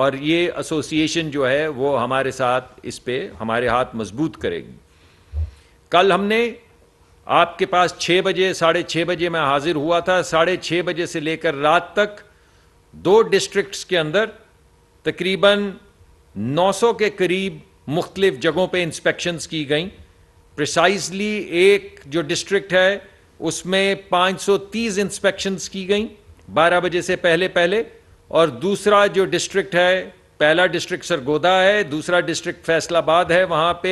और ये एसोसिएशन जो है वो हमारे साथ इस पे हमारे हाथ मजबूत करेगी। कल हमने आपके पास 6 बजे 6:30 बजे मैं हाजिर हुआ था। 6:30 बजे से लेकर रात तक 2 डिस्ट्रिक्ट्स के अंदर तकरीबन 900 के करीब मुख्तलिफ जगहों पे इंस्पेक्शंस की गई। प्रिसाइजली एक जो डिस्ट्रिक्ट है उसमें 530 इंस्पेक्शंस की गई 12 बजे से पहले पहले, और दूसरा जो डिस्ट्रिक्ट है, पहला डिस्ट्रिक्ट सरगोदा है, दूसरा डिस्ट्रिक्ट फैसलाबाद है, वहाँ पे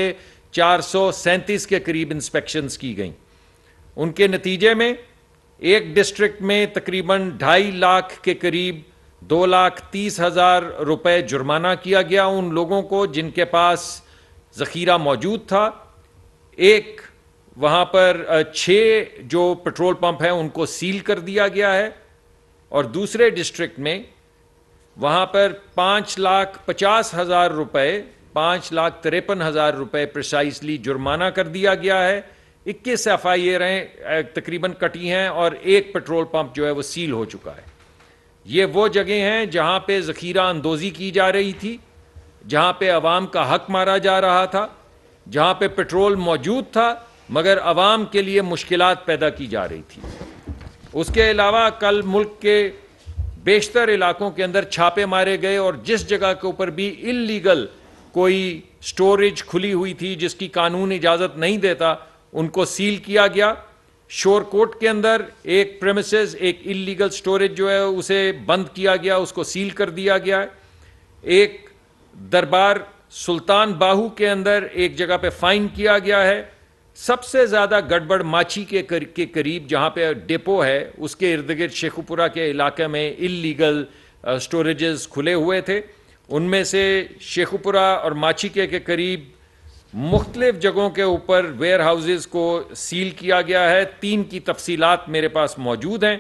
437 के करीब इंस्पेक्शंस की गई। उनके नतीजे में एक डिस्ट्रिक्ट में तकरीबन 2.5 लाख के करीब 2,30,000 रुपये जुर्माना किया गया उन लोगों को जिनके पास ज़खीरा मौजूद था। एक वहाँ पर 6 जो पेट्रोल पंप हैं उनको सील कर दिया गया है, और दूसरे डिस्ट्रिक्ट में वहाँ पर 5,50,000 रुपये 5,53,000 रुपये प्रिसाइसली जुर्माना कर दिया गया है। 21 एफआईआर तकरीबन कटी हैं और एक पेट्रोल पंप जो है वो सील हो चुका है। ये वो जगह हैं जहाँ पे ज़खीरा अंदोज़ी की जा रही थी, जहाँ पे अवाम का हक मारा जा रहा था, जहाँ पे पेट्रोल मौजूद था मगर अवाम के लिए मुश्किलात पैदा की जा रही थी। उसके अलावा कल मुल्क के बेशतर इलाकों के अंदर छापे मारे गए, और जिस जगह के ऊपर भी इल्लीगल कोई स्टोरेज खुली हुई थी जिसकी कानून इजाज़त नहीं देता उनको सील किया गया। शोरकोट के अंदर एक प्रेमिसेस एक इल्लीगल स्टोरेज जो है उसे बंद किया गया, उसको सील कर दिया गया है। एक दरबार सुल्तान बाहू के अंदर एक जगह पे फाइन किया गया है। सबसे ज़्यादा गड़बड़ माची के करीब जहाँ पे डेपो है उसके इर्द गिर्द शेखुपुरा के इलाके में इल्लीगल स्टोरेजेस खुले हुए थे। उनमें से शेखुपुरा और माची के करीब मुख्तलिफ जगहों के ऊपर वेयर हाउसेज़ को सील किया गया है। 3 की तफसीलात मेरे पास मौजूद हैं।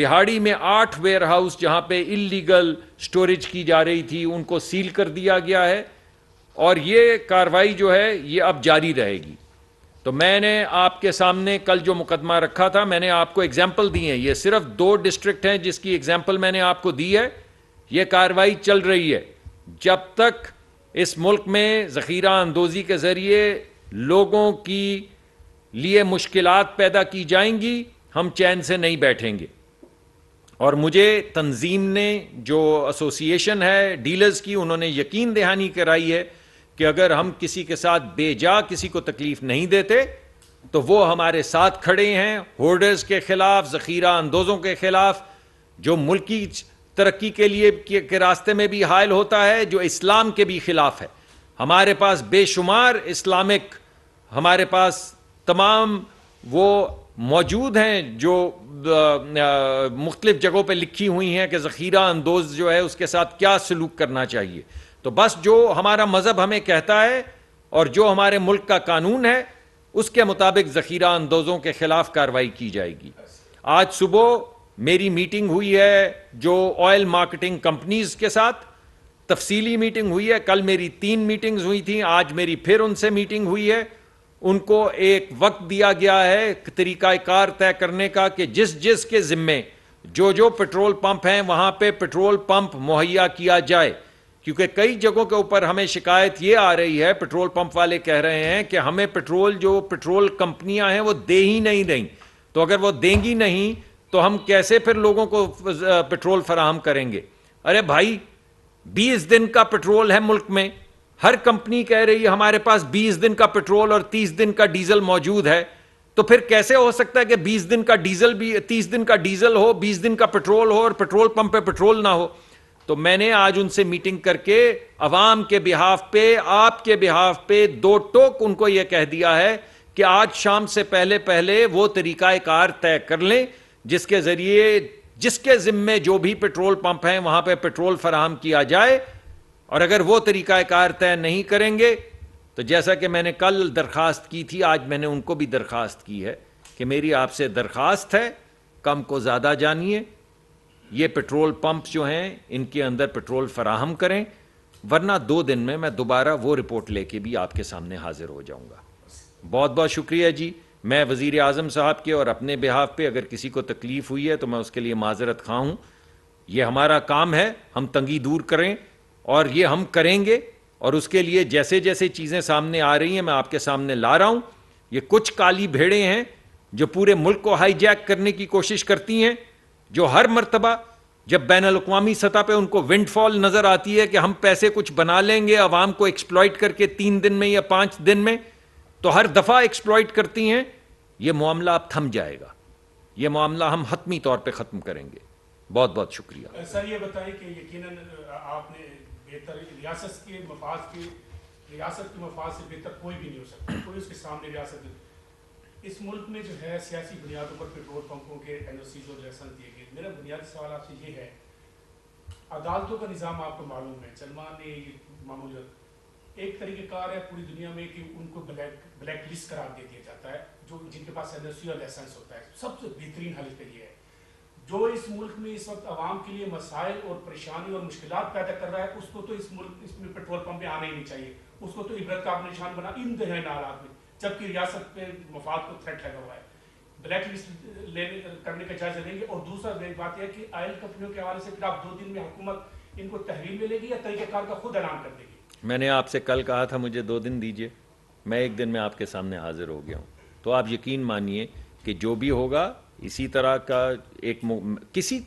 विहाड़ी में 8 वेयर हाउस जहाँ पे इल्लीगल स्टोरेज की जा रही थी उनको सील कर दिया गया है, और ये कार्रवाई जो है ये अब जारी रहेगी। तो मैंने आपके सामने कल जो मुकदमा रखा था मैंने आपको एग्जाम्पल दी हैं। ये सिर्फ 2 डिस्ट्रिक्ट हैं जिसकी एग्जाम्पल मैंने आपको दी है। ये कार्रवाई चल रही है जब तक इस मुल्क में ज़ख़ीरा अंदोज़ी के ज़रिए लोगों की लिए मुश्किलात पैदा की जाएंगी हम चैन से नहीं बैठेंगे। और मुझे तंजीम ने जो एसोसिएशन है डीलर्स की उन्होंने यकीन दहानी कराई है कि अगर हम किसी के साथ बेजा किसी को तकलीफ़ नहीं देते तो वो हमारे साथ खड़े हैं। होर्डर्स के ख़िलाफ़, ज़ख़ीरा अंदोज़ों के ख़िलाफ़, जो मुल्की तरक्की के लिए के रास्ते में भी हायल होता है, जो इस्लाम के भी खिलाफ है। हमारे पास बेशुमार इस्लामिक हमारे पास तमाम वो मौजूद हैं जो मुख्तलिफ जगहों पे लिखी हुई हैं कि ज़ख़ीरा अंदोज़ जो है उसके साथ क्या सलूक करना चाहिए। तो बस जो हमारा मज़हब हमें कहता है और जो हमारे मुल्क का कानून है उसके मुताबिक ज़ख़ीरा अंदोज़ों के ख़िलाफ़ कार्रवाई की जाएगी। आज सुबह मेरी मीटिंग हुई है जो ऑयल मार्केटिंग कंपनीज़ के साथ तफसीली मीटिंग हुई है। कल मेरी 3 मीटिंग्स हुई थी, आज मेरी फिर उनसे मीटिंग हुई है। उनको एक वक्त दिया गया है तरीक़ाकार तय करने का कि जिस जिस के ज़िम्मे जो जो पेट्रोल पंप हैं वहाँ पे पेट्रोल पंप मुहैया किया जाए, क्योंकि कई जगहों के ऊपर हमें शिकायत ये आ रही है पेट्रोल पंप वाले कह रहे हैं कि हमें पेट्रोल जो पेट्रोल कंपनियाँ हैं वो दे ही नहीं रही। तो अगर वो देंगी नहीं तो हम कैसे फिर लोगों को पेट्रोल फराहम करेंगे? अरे भाई 20 दिन का पेट्रोल है मुल्क में। हर कंपनी कह रही है हमारे पास 20 दिन का पेट्रोल और 30 दिन का डीजल मौजूद है। तो फिर कैसे हो सकता है कि 20 दिन का डीजल भी 30 दिन का डीजल हो, 20 दिन का पेट्रोल हो और पेट्रोल पंप पे पेट्रोल ना हो? तो मैंने आज उनसे मीटिंग करके अवाम के बिहाफ पे आपके बिहाफ पे 2 टोक उनको यह कह दिया है कि आज शाम से पहले पहले वो तरीक़ाकार तय कर लें जिसके ज़रिए जिसके ज़िम्मे जो भी पेट्रोल पंप हैं वहाँ पे पेट्रोल फराहम किया जाए। और अगर वो तरीक़ाकार तय नहीं करेंगे तो जैसा कि मैंने कल दरख्वास्त की थी, आज मैंने उनको भी दरख्वास्त की है कि मेरी आपसे दरख्वास्त है कम को ज़्यादा जानिए, ये पेट्रोल पंप जो हैं इनके अंदर पेट्रोल फराहम करें, वरना 2 दिन में मैं दोबारा वो रिपोर्ट लेके भी आपके सामने हाजिर हो जाऊँगा। बहुत बहुत शुक्रिया जी। मैं वज़ीर आज़म साहब के और अपने बिहाफ पे अगर किसी को तकलीफ़ हुई है तो मैं उसके लिए माजरत खां हूँ। ये हमारा काम है, हम तंगी दूर करें। और ये हम करेंगे और उसके लिए जैसे जैसे चीज़ें सामने आ रही हैं मैं आपके सामने ला रहा हूँ। ये कुछ काली भेड़ें हैं जो पूरे मुल्क को हाईजैक करने की कोशिश करती हैं, जो हर मरतबा जब बैनुल-अक़वामी सतह पे उनको विंडफॉल नज़र आती है कि हम पैसे कुछ बना लेंगे आवाम को एक्सप्लॉइट करके 3 दिन में या 5 दिन में, तो हर दफ़ा एक्सप्लॉइट करती हैं। ये मामला अब थम जाएगा, ये मामला हम हतमी तौर पे ख़त्म करेंगे। बहुत बहुत शुक्रिया सर। ये बताइए कि यकीनन आपने बेहतर रियासत के मफाद के, रियासत के मफाद से बेहतर कोई भी नहीं हो सकता, कोई उसके सामने रियासत। इस मुल्क में जो है सियासी बुनियादों पर पेट्रोल पंपों के NOCs और लाइसेंस दिए गए। मेरा बुनियादी सवाल आपसे ये है, अदालतों का निज़ाम आपको मालूम है, सलमान ने ये मामूल एक तरीक़ेकार है पूरी दुनिया में कि उनको ब्लैक लिस्ट करार दे दिया जाता है, जो जिनके पास NOC और लाइसेंस होता है। सबसे बेहतरीन हालत पर यह है जो इस मुल्क में इस वक्त आवाम के लिए मसाइल और परेशानी और मुश्किल पैदा कर रहा है, उसको तो इस मुल्क इसमें पेट्रोल पंप आना ही नहीं चाहिए, उसको तो इबरत का निशान बना इन दहन हालात में, जबकि रियासत पे मफाद को थ्रेट लगा हुआ है। ब्लैक लिस्ट लेने करने का जायजा लेंगे। और दूसरा बात यह है कि ऑयल कंपनियों के हवाले से फिर आप 2 दिन में हुकूमत इनको तहवील में लेगी या तरीक़ेकार का खुद ऐलान कर देगी। मैंने आपसे कल कहा था मुझे 2 दिन दीजिए, मैं 1 दिन में आपके सामने हाजिर हो गया हूँ। तो आप यकीन मानिए कि जो भी होगा इसी तरह का एक किसी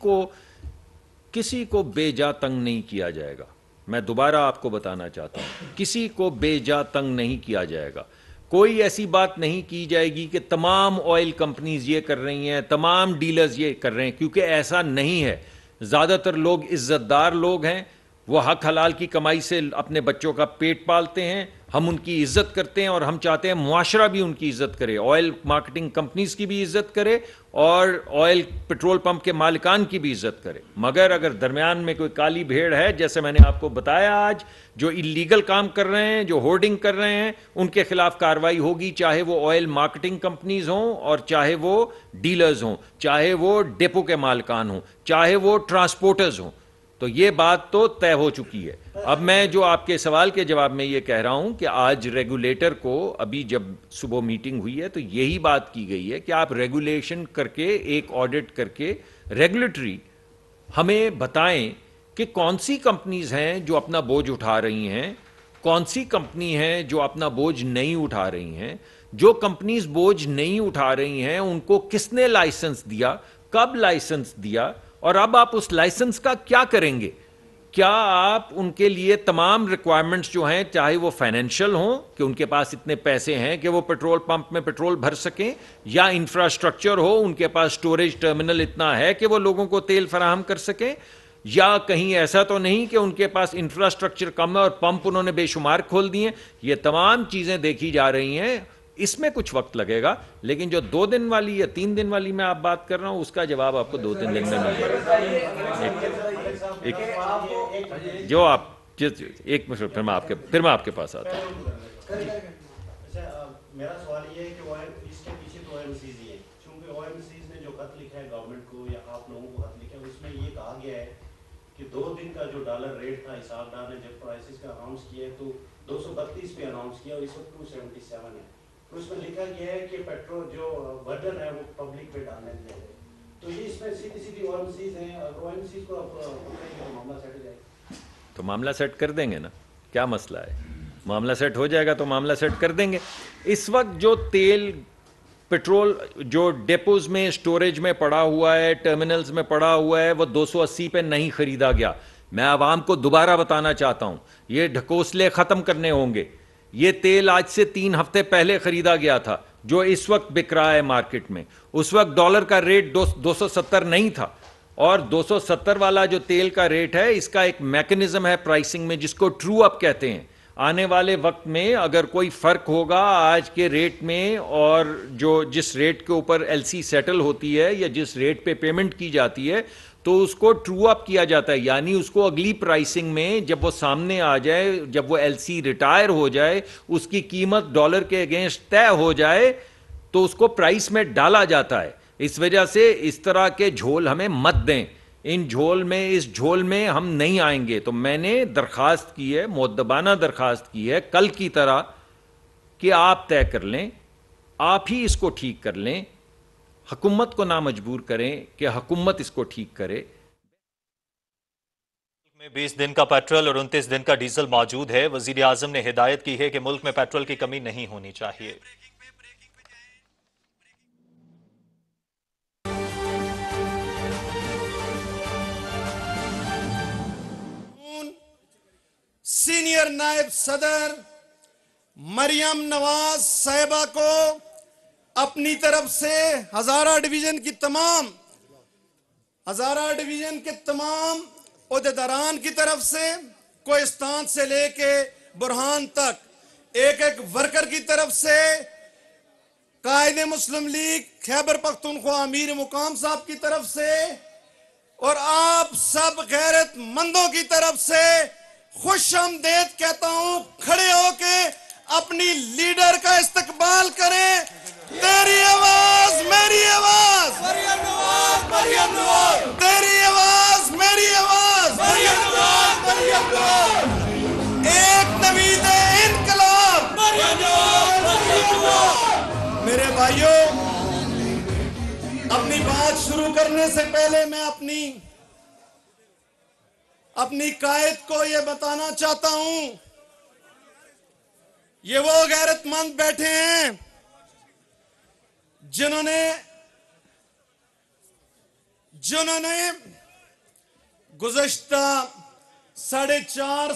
को बेजा तंग नहीं किया जाएगा। मैं दोबारा आपको बताना चाहता हूँ, किसी को बेजा तंग नहीं किया जाएगा। कोई ऐसी बात नहीं की जाएगी कि तमाम ऑयल कंपनीज ये कर रही हैं, तमाम डीलर्स ये कर रहे हैं, क्योंकि ऐसा नहीं है। ज़्यादातर लोग इज़्ज़तदार लोग हैं, वो हक हलाल की कमाई से अपने बच्चों का पेट पालते हैं, हम उनकी इज़्ज़त करते हैं और हम चाहते हैं मुआशरा भी उनकी इज़्ज़त करे, ऑयल मार्केटिंग कंपनीज़ की भी इज़्ज़त करे और ऑयल पेट्रोल पंप के मालिकान की भी इज़्ज़त करे। मगर अगर दरमियान में कोई काली भेड़ है, जैसे मैंने आपको बताया आज, जो इलीगल काम कर रहे हैं, जो होर्डिंग कर रहे हैं, उनके खिलाफ कार्रवाई होगी, चाहे वो ऑयल मार्केटिंग कंपनीज़ हों और चाहे वो डीलर्स हों, चाहे वो डेपो के मालिकान हों, चाहे वो ट्रांसपोर्टर्स हों। तो ये बात तो तय हो चुकी है। अब मैं जो आपके सवाल के जवाब में ये कह रहा हूं कि आज रेगुलेटर को अभी जब सुबह मीटिंग हुई है तो यही बात की गई है कि आप रेगुलेशन करके एक ऑडिट करके रेगुलेटरी हमें बताएं कि कौन सी कंपनीज हैं जो अपना बोझ उठा रही हैं, कौन सी कंपनी हैं जो अपना बोझ नहीं उठा रही हैं। जो कंपनीज बोझ नहीं उठा रही हैं उनको किसने लाइसेंस दिया, कब लाइसेंस दिया और अब आप उस लाइसेंस का क्या करेंगे। क्या आप उनके लिए तमाम रिक्वायरमेंट्स जो हैं, चाहे वो फाइनेंशियल हों कि उनके पास इतने पैसे हैं कि वो पेट्रोल पंप में पेट्रोल भर सकें, या इंफ्रास्ट्रक्चर हो, उनके पास स्टोरेज टर्मिनल इतना है कि वो लोगों को तेल फराहम कर सकें, या कहीं ऐसा तो नहीं कि उनके पास इंफ्रास्ट्रक्चर कम है और पंप उन्होंने बेशुमार खोल दिए। ये तमाम चीज़ें देखी जा रही हैं, इसमें कुछ वक्त लगेगा, लेकिन जो 2 दिन वाली या 3 दिन वाली मैं आप बात कर रहा हूं उसका जवाब आपको 2-3 दिन में मिलेगा। जो आप एक मिनट, फिर मैं आपके पास आता हूँ। मेरा सवाल ये है कि इसके पीछे तो OMCs ही है, क्योंकि OMCs ने जो खत लिखा है गवर्नमेंट को या आप लोगों को खत लिखा है उसमें ये कहा गया है कि 2 दिन का जो डॉलर रेट था हिसाबदार ने जब प्राइसेस का अनाउंस किया है तो 232 पे अनाउंस किया और इस वक्त 277 है। उसमें लिखा गया है कि पेट्रोल जो बर्डन है वो पब्लिक पे डालने दें, तो ये इसमें सीधी सीधी OMCs हैं और OMCs को मामला सेट हो जाएगा। तो मामला सेट कर देंगे ना, क्या मसला है, मामला सेट हो जाएगा तो मामला सेट कर देंगे। इस वक्त जो तेल पेट्रोल जो डेपोज में स्टोरेज में पड़ा हुआ है, टर्मिनल्स में पड़ा हुआ है, वो 280 पे नहीं खरीदा गया। मैं आवाम को दोबारा बताना चाहता हूँ, ये ढकोसले ख़त्म करने होंगे। ये तेल आज से 3 हफ्ते पहले ख़रीदा गया था जो इस वक्त बिक रहा है मार्केट में। उस वक्त डॉलर का रेट 270 नहीं था और 270 वाला जो तेल का रेट है इसका एक मैकेनिज़्म है प्राइसिंग में जिसको ट्रू अप कहते हैं। आने वाले वक्त में अगर कोई फ़र्क होगा आज के रेट में और जो जिस रेट के ऊपर LC सेटल होती है या जिस रेट पे पेमेंट की जाती है तो उसको ट्रू अप किया जाता है, यानी उसको अगली प्राइसिंग में जब वो सामने आ जाए, जब वो LC रिटायर हो जाए, उसकी कीमत डॉलर के अगेंस्ट तय हो जाए तो उसको प्राइस में डाला जाता है। इस वजह से इस तरह के झोल हमें मत दें, इन झोल में इस झोल में हम नहीं आएंगे। तो मैंने दरख्वास्त की है, मुद्दबाना दरख्वास्त की है कल की तरह कि आप तय कर लें, आप ही इसको ठीक कर लें, हुकूमत को ना मजबूर करें कि हुकूमत इसको ठीक करे। में 20 दिन का पेट्रोल और 29 दिन का डीजल मौजूद है। वजीर आजम ने हिदायत की है कि मुल्क में पेट्रोल की कमी नहीं होनी चाहिए। सीनियर नायब सदर मरियम नवाज साहिबा को अपनी तरफ से हजारा डिवीजन के तमाम उहदेदारान की तरफ से कोहिस्तान से लेके बुरहान तक एक एक वर्कर की तरफ से कायदे मुस्लिम लीग खैबर पख्तूनख्वा अमीर मुकाम साहब की तरफ से और आप सब गैरतमंदों की तरफ से खुश आमदेद कहता हूं। खड़े होके अपनी लीडर का इस्तकबाल करें। तेरी आवाज मेरी आवाज, तेरी आवाज मेरी आवाज, एक नवीद इनकलाब। मेरे भाइयों, अपनी बात शुरू करने से पहले मैं अपनी कायद को यह बताना चाहता हूं, ये वो गैरतमंद बैठे हैं जिन्होंने गुज़श्ता 4.5